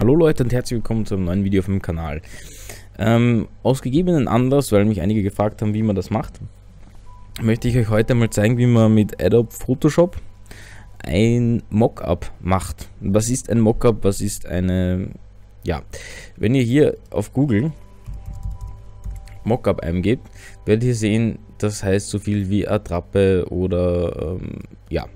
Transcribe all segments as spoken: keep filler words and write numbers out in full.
Hallo Leute und herzlich willkommen zu einem neuen Video auf dem Kanal. Ähm, aus gegebenen Anlass, weil mich einige gefragt haben, wie man das macht, möchte ich euch heute mal zeigen, wie man mit Adobe Photoshop ein Mockup macht. Was ist ein Mockup? Was ist eine... Ja, wenn ihr hier auf Google Mockup eingebt, werdet ihr sehen, das heißt so viel wie Attrappe oder ähm, ja.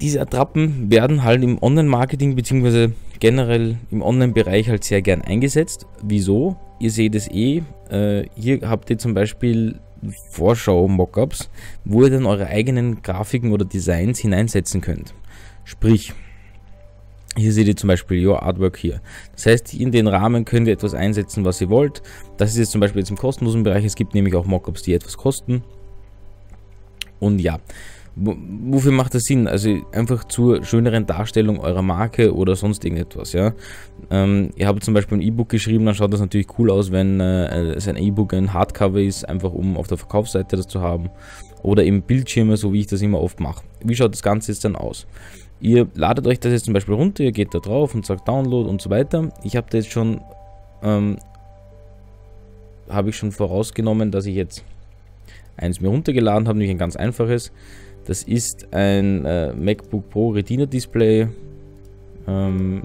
Diese Attrappen werden halt im Online-Marketing bzw. generell im Online-Bereich halt sehr gern eingesetzt. Wieso? Ihr seht es eh. Äh, hier habt ihr zum Beispiel Vorschau-Mockups, wo ihr dann eure eigenen Grafiken oder Designs hineinsetzen könnt. Sprich, hier seht ihr zum Beispiel Your Artwork hier. Das heißt, in den Rahmen könnt ihr etwas einsetzen, was ihr wollt. Das ist jetzt zum Beispiel jetzt im kostenlosen Bereich. Es gibt nämlich auch Mockups, die etwas kosten. Und ja. Wofür macht das Sinn? Also einfach zur schöneren Darstellung eurer Marke oder sonst irgendetwas, ja. Ähm, ihr habt zum Beispiel ein E-Book geschrieben, dann schaut das natürlich cool aus, wenn äh, es ein E-Book ein Hardcover ist, einfach um auf der Verkaufsseite das zu haben. Oder eben Bildschirme, so wie ich das immer oft mache. Wie schaut das Ganze jetzt dann aus? Ihr ladet euch das jetzt zum Beispiel runter, ihr geht da drauf und sagt Download und so weiter. Ich habe da jetzt schon, ähm, habe ich schon vorausgenommen, dass ich jetzt eins mir runtergeladen habe, nämlich ein ganz einfaches. Das ist ein äh, MacBook Pro Retina Display ähm,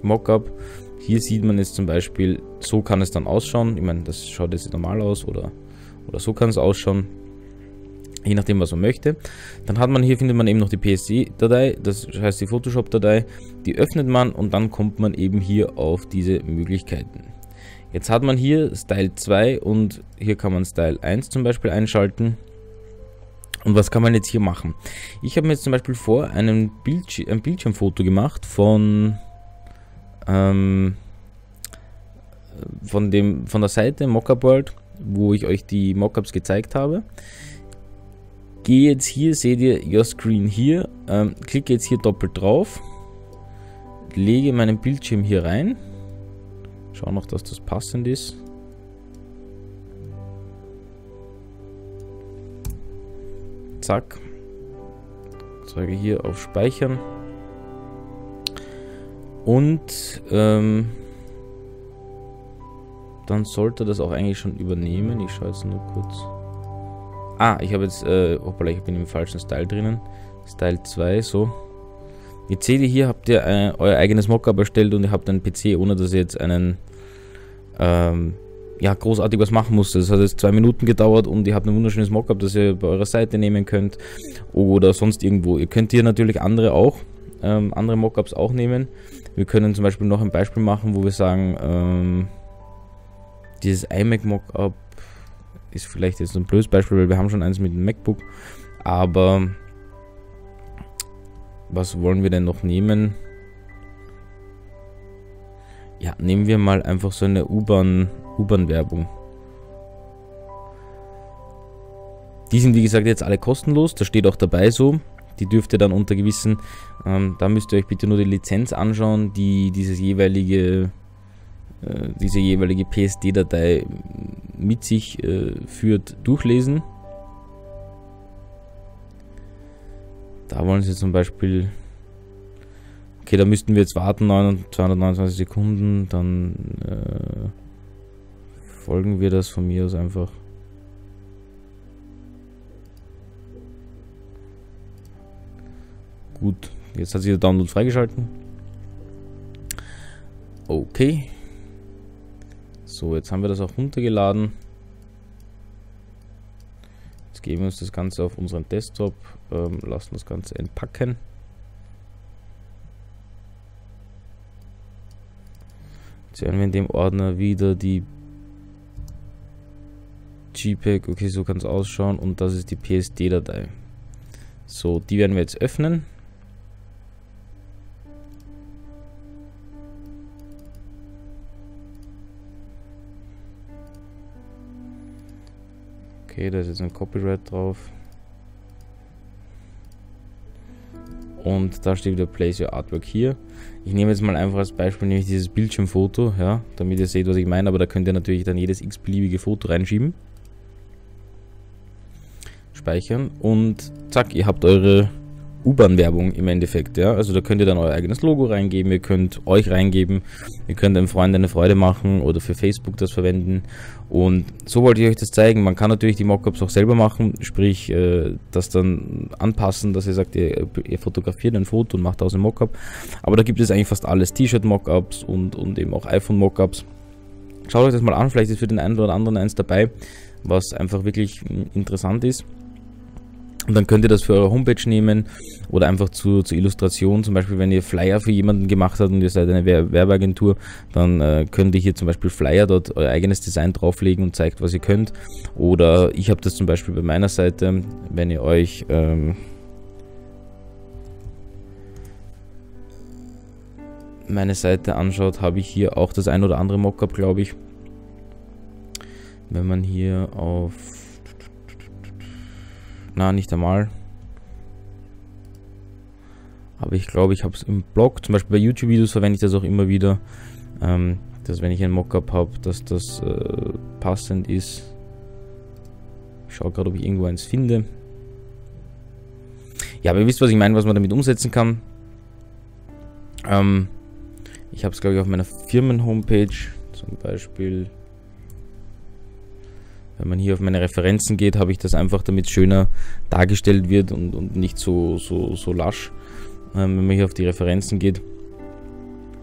Mockup. Hier sieht man jetzt zum Beispiel, so kann es dann ausschauen. Ich meine, das schaut jetzt normal aus oder, oder so kann es ausschauen. Je nachdem, was man möchte. Dann hat man hier, findet man eben noch die P S D-Datei, das heißt die Photoshop-Datei. Die öffnet man und dann kommt man eben hier auf diese Möglichkeiten. Jetzt hat man hier Style zwei und hier kann man Style eins zum Beispiel einschalten. Und was kann man jetzt hier machen? Ich habe mir jetzt zum Beispiel vor einem Bildschir ein Bildschirmfoto gemacht von, ähm, von, dem, von der Seite Mockup World, wo ich euch die Mockups gezeigt habe. Gehe jetzt hier, seht ihr Your Screen hier, ähm, klicke jetzt hier doppelt drauf, lege meinen Bildschirm hier rein, schau noch, dass das passend ist. Zack, sage hier auf Speichern und ähm, dann sollte das auch eigentlich schon übernehmen. Ich schaue jetzt nur kurz. Ah, ich habe jetzt, äh, hoppala, ich bin im falschen Style drinnen. Style zwei, so. Jetzt seht ihr, hier habt ihr äh, euer eigenes Mockup erstellt und ihr habt einen P C, ohne dass ihr jetzt einen ähm, ja, großartig was machen musste. Das hat jetzt zwei Minuten gedauert und ihr habt ein wunderschönes Mockup, das ihr bei eurer Seite nehmen könnt oder sonst irgendwo. Ihr könnt hier natürlich andere auch, ähm, andere Mockups auch nehmen. Wir können zum Beispiel noch ein Beispiel machen, wo wir sagen, ähm, dieses iMac Mockup ist vielleicht jetzt ein blödes Beispiel, weil wir haben schon eins mit dem MacBook, aber was wollen wir denn noch nehmen? Ja, nehmen wir mal einfach so eine U-Bahn U-Bahn-Werbung. Die sind wie gesagt jetzt alle kostenlos, da steht auch dabei so. Die dürft ihr dann unter gewissen, ähm, da müsst ihr euch bitte nur die Lizenz anschauen, die dieses jeweilige, äh, diese jeweilige P S D-Datei mit sich äh, führt, durchlesen. Da wollen sie zum Beispiel... Okay, da müssten wir jetzt warten, zweihundertneunundzwanzig Sekunden, dann äh, folgen wir das von mir aus einfach. Gut, jetzt hat sich der Download freigeschalten. Okay. So, jetzt haben wir das auch runtergeladen. Jetzt geben wir uns das Ganze auf unseren Desktop, ähm, lassen das Ganze entpacken. Jetzt werden wir in dem Ordner wieder die JPEG, okay, so kann es ausschauen und das ist die P S D-Datei. So, die werden wir jetzt öffnen. Okay, da ist jetzt ein Copyright drauf. Und da steht wieder Place Your Artwork hier. Ich nehme jetzt mal einfach als Beispiel nämlich dieses Bildschirmfoto, ja, damit ihr seht, was ich meine. Aber da könnt ihr natürlich dann jedes x-beliebige Foto reinschieben. speichern und zack, ihr habt eure U-Bahn-Werbung im Endeffekt, ja, also da könnt ihr dann euer eigenes Logo reingeben, ihr könnt euch reingeben, ihr könnt einem Freund eine Freude machen oder für Facebook das verwenden und so wollte ich euch das zeigen. Man kann natürlich die Mockups auch selber machen, sprich äh, das dann anpassen, dass ihr sagt, ihr, ihr fotografiert ein Foto und macht daraus ein Mockup, aber da gibt es eigentlich fast alles, T-Shirt-Mockups und, und eben auch iPhone-Mockups. Schaut euch das mal an, vielleicht ist für den einen oder anderen eins dabei, was einfach wirklich interessant ist. Und dann könnt ihr das für eure Homepage nehmen oder einfach zu, zur Illustration, zum Beispiel wenn ihr Flyer für jemanden gemacht habt und ihr seid eine Werbeagentur, dann äh, könnt ihr hier zum Beispiel Flyer dort euer eigenes Design drauflegen und zeigt, was ihr könnt. Oder ich habe das zum Beispiel bei meiner Seite, wenn ihr euch ähm, meine Seite anschaut, habe ich hier auch das ein oder andere Mockup, glaube ich. Wenn man hier auf... Na, nicht einmal. Aber ich glaube, ich habe es im Blog. Zum Beispiel bei YouTube-Videos verwende ich das auch immer wieder. Ähm, dass wenn ich ein Mockup habe, dass das äh, passend ist. Ich schaue gerade, ob ich irgendwo eins finde. Ja, aber ihr wisst, was ich meine, was man damit umsetzen kann. Ähm, ich habe es, glaube ich, auf meiner Firmen-Homepage. Zum Beispiel... Wenn man hier auf meine Referenzen geht, habe ich das einfach, damit es schöner dargestellt wird und, und nicht so, so, so lasch. Ähm, wenn man hier auf die Referenzen geht,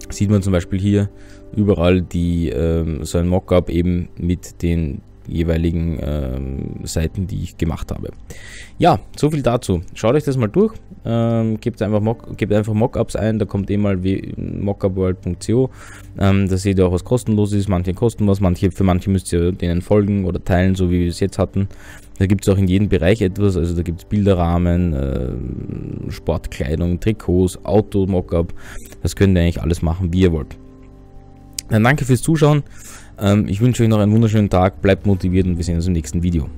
sieht man zum Beispiel hier überall die, ähm, so ein Mockup eben mit den jeweiligen ähm, Seiten, die ich gemacht habe. Ja, so viel dazu. Schaut euch das mal durch. Ähm, gebt einfach Mock, gebt einfach Mockups ein, da kommt eh mal mockupworld punkt co. Ähm, da seht ihr auch, was kostenlos ist. Manche kosten was, manche, für manche müsst ihr denen folgen oder teilen, so wie wir es jetzt hatten. Da gibt es auch in jedem Bereich etwas, also da gibt es Bilderrahmen, äh, Sportkleidung, Trikots, Auto-Mockup. Das könnt ihr eigentlich alles machen, wie ihr wollt. Dann danke fürs Zuschauen. Ich wünsche euch noch einen wunderschönen Tag, bleibt motiviert und wir sehen uns im nächsten Video.